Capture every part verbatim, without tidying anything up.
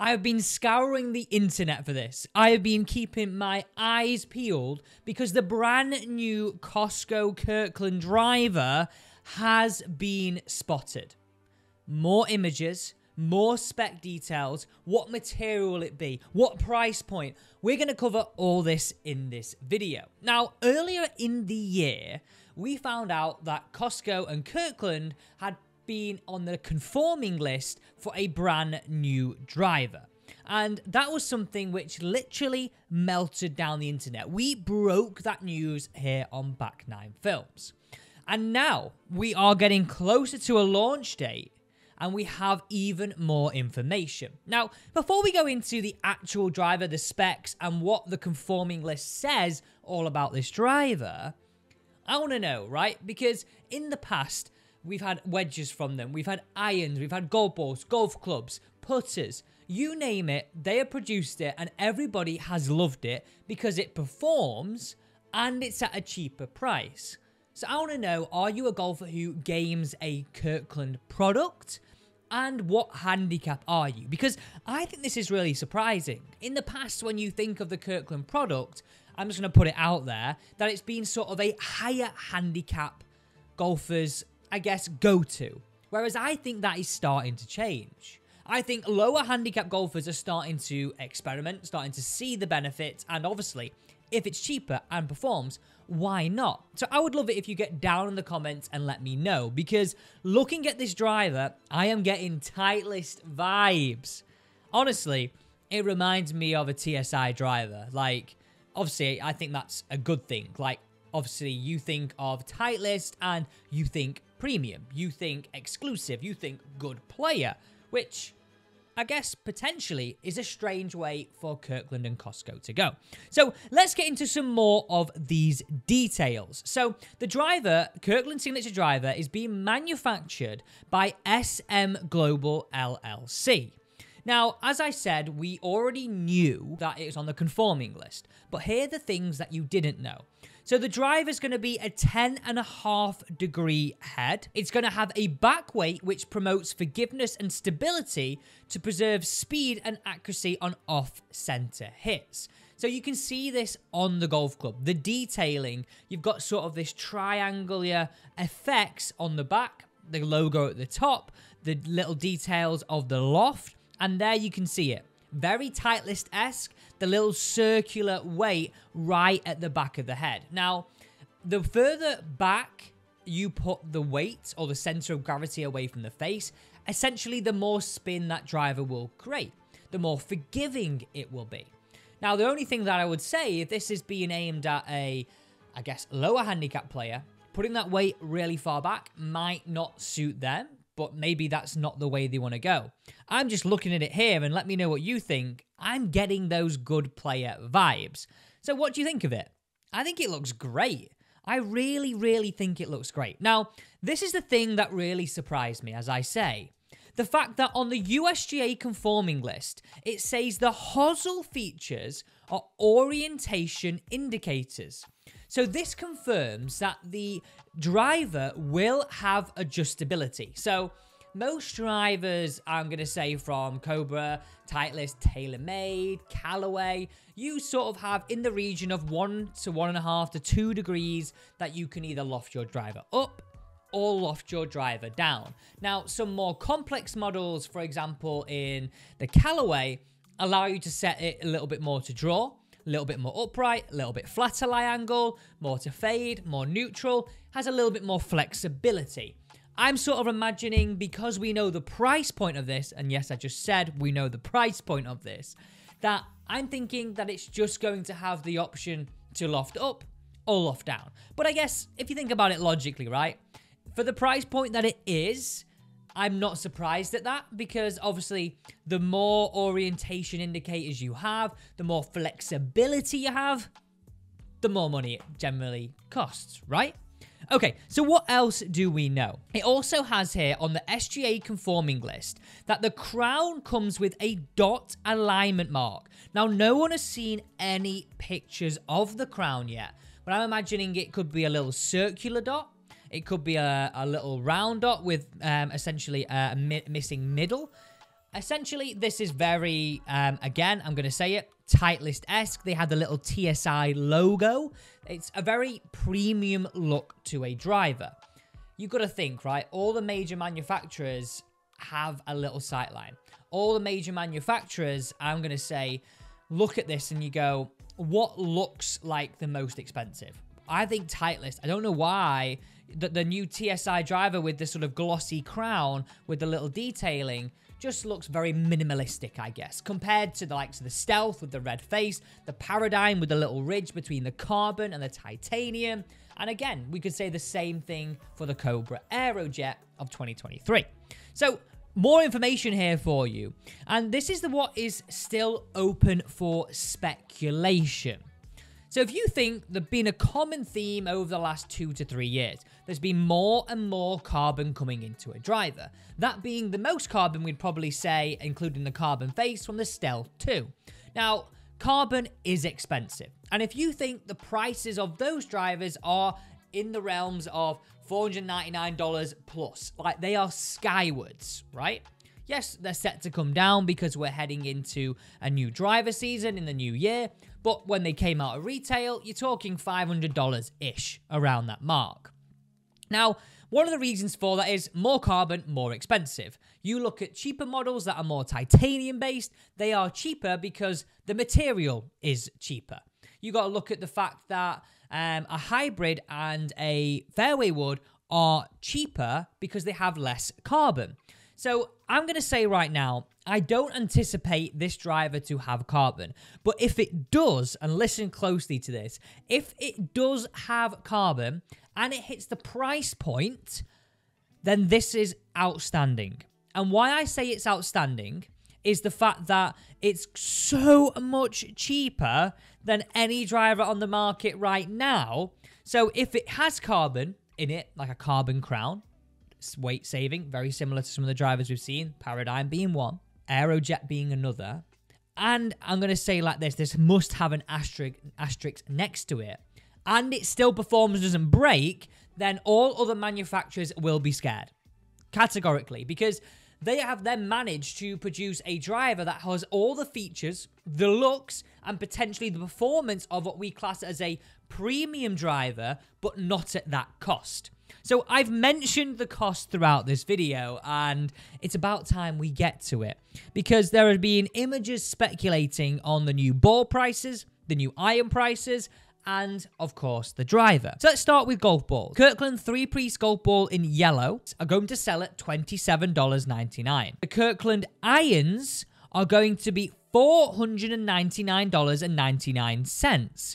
I have been scouring the internet for this. I have been keeping my eyes peeled because the brand new COSTCO Kirkland driver has been spotted. More images, more spec details, what material will it be, what price point. We're going to cover all this in this video. Now, earlier in the year, we found out that COSTCO and Kirkland had been on the conforming list for a brand new driver. And that was something which literally melted down the internet. We broke that news here on Back nine Films. And now we are getting closer to a launch date, and we have even more information. Now, before we go into the actual driver, the specs, and what the conforming list says all about this driver, I want to know, right? Because in the past, we've had wedges from them, we've had irons, we've had golf balls, golf clubs, putters, you name it, they have produced it, and everybody has loved it because it performs and it's at a cheaper price. So I want to know, are you a golfer who games a Kirkland product? And what handicap are you? Because I think this is really surprising. In the past, when you think of the Kirkland product, I'm just going to put it out there, that it's been sort of a higher handicap golfer's, I guess, go-to. Whereas I think that is starting to change. I think lower handicap golfers are starting to experiment, starting to see the benefits, and obviously, if it's cheaper and performs, why not? So I would love it if you get down in the comments and let me know, because looking at this driver, I am getting Titleist vibes. Honestly, it reminds me of a T S I driver. Like, obviously, I think that's a good thing. Like, obviously, you think of Titleist and you think premium, you think exclusive, you think good player, which I guess potentially is a strange way for Kirkland and COSTCO to go. So let's get into some more of these details. So the driver, Kirkland Signature Driver, is being manufactured by S M Global L L C. Now, as I said, we already knew that it was on the conforming list, but here are the things that you didn't know. So the driver is going to be a ten and a half degree head. It's going to have a back weight which promotes forgiveness and stability to preserve speed and accuracy on off-center hits. So you can see this on the golf club. The detailing, you've got sort of this triangular effects on the back, the logo at the top, the little details of the loft, and there you can see it. Very Titleist-esque, the little circular weight right at the back of the head. Now, the further back you put the weight or the center of gravity away from the face, essentially the more spin that driver will create, the more forgiving it will be. Now, the only thing that I would say, if this is being aimed at a, I guess, lower handicap player, putting that weight really far back might not suit them. But maybe that's not the way they want to go. I'm just looking at it here, and let me know what you think. I'm getting those good player vibes. So what do you think of it? I think it looks great. I really, really think it looks great. Now, this is the thing that really surprised me, as I say. The fact that on the U S G A conforming list, it says the hosel features are orientation indicators. So this confirms that the driver will have adjustability. So most drivers, I'm going to say from Cobra, Titleist, TaylorMade, Callaway, you sort of have in the region of one to one and a half to two degrees that you can either loft your driver up or loft your driver down. Now, some more complex models, for example, in the Callaway, allow you to set it a little bit more to draw, a little bit more upright, a little bit flatter lie angle, more to fade, more neutral, has a little bit more flexibility. I'm sort of imagining, because we know the price point of this, and yes, I just said we know the price point of this, that I'm thinking that it's just going to have the option to loft up or loft down. But I guess if you think about it logically, right? For the price point that it is, I'm not surprised at that, because obviously the more orientation indicators you have, the more flexibility you have, the more money it generally costs, right? Okay, so what else do we know? It also has here on the S G A conforming list that the crown comes with a dot alignment mark. Now, no one has seen any pictures of the crown yet, but I'm imagining it could be a little circular dot. It could be a, a little round dot with um, essentially a mi missing middle. Essentially, this is very, um, again, I'm going to say it, Titleist-esque. They had the little T S I logo. It's a very premium look to a driver. You've got to think, right? All the major manufacturers have a little sightline. All the major manufacturers, I'm going to say, look at this and you go, what looks like the most expensive? I think Titleist. I don't know why. The, the new T S I driver with this sort of glossy crown with the little detailing just looks very minimalistic, I guess, compared to the likes of the Stealth with the red face, the Paradigm with the little ridge between the carbon and the titanium. And again, we could say the same thing for the Cobra Aerojet of twenty twenty-three. So more information here for you. And this is the what is still open for speculation. So if you think there's been a common theme over the last two to three years, there's been more and more carbon coming into a driver. That being the most carbon we'd probably say, including the carbon face from the Stealth two. Now, carbon is expensive. And if you think the prices of those drivers are in the realms of four hundred ninety-nine dollars plus, like they are skywards, right? Yes, they're set to come down because we're heading into a new driver season in the new year. But when they came out of retail, you're talking five hundred dollars-ish around that mark. Now, one of the reasons for that is more carbon, more expensive. You look at cheaper models that are more titanium-based, they are cheaper because the material is cheaper. You got to look at the fact that um, a hybrid and a fairway wood are cheaper because they have less carbon. So I'm going to say right now, I don't anticipate this driver to have carbon. But if it does, and listen closely to this, if it does have carbon and it hits the price point, then this is outstanding. And why I say it's outstanding is the fact that it's so much cheaper than any driver on the market right now. So if it has carbon in it, like a carbon crown, weight saving, very similar to some of the drivers we've seen, Paradigm being one, Aerojet being another, and I'm going to say like this, this must have an asterisk, asterisk next to it, and it still performs, doesn't break, then all other manufacturers will be scared, categorically, because they have then managed to produce a driver that has all the features, the looks, and potentially the performance of what we class as a premium driver, but not at that cost. So I've mentioned the cost throughout this video, and it's about time we get to it, because there have been images speculating on the new ball prices, the new iron prices, and, of course, the driver. So let's start with golf balls. Kirkland three-piece golf ball in yellow are going to sell at twenty-seven ninety-nine. The Kirkland irons are going to be four hundred ninety-nine ninety-nine.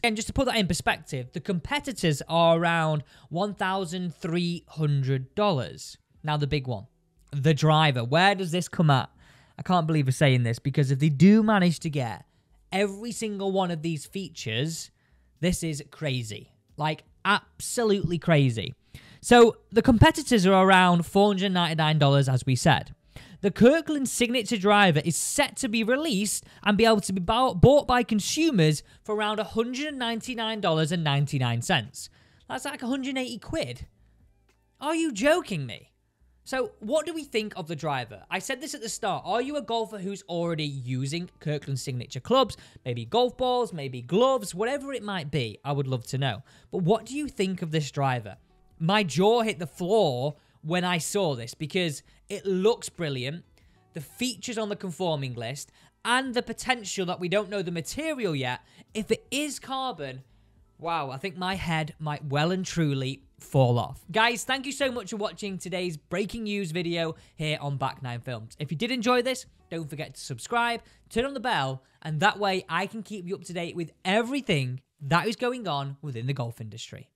And just to put that in perspective, the competitors are around one thousand three hundred dollars. Now the big one, the driver. Where does this come at? I can't believe we're saying this, because if they do manage to get every single one of these features, this is crazy. Like, absolutely crazy. So the competitors are around four hundred ninety-nine dollars, as we said. The Kirkland Signature Driver is set to be released and be able to be bought by consumers for around one hundred ninety-nine ninety-nine. That's like one hundred eighty quid. Are you joking me? So what do we think of the driver? I said this at the start. Are you a golfer who's already using Kirkland Signature clubs? Maybe golf balls, maybe gloves, whatever it might be. I would love to know. But what do you think of this driver? My jaw hit the floor when I saw this, because it looks brilliant, the features on the conforming list, and the potential that we don't know the material yet. If it is carbon, wow, I think my head might well and truly fall off. Guys, thank you so much for watching today's breaking news video here on Back nine Films. If you did enjoy this, don't forget to subscribe, turn on the bell, and that way I can keep you up to date with everything that is going on within the golf industry.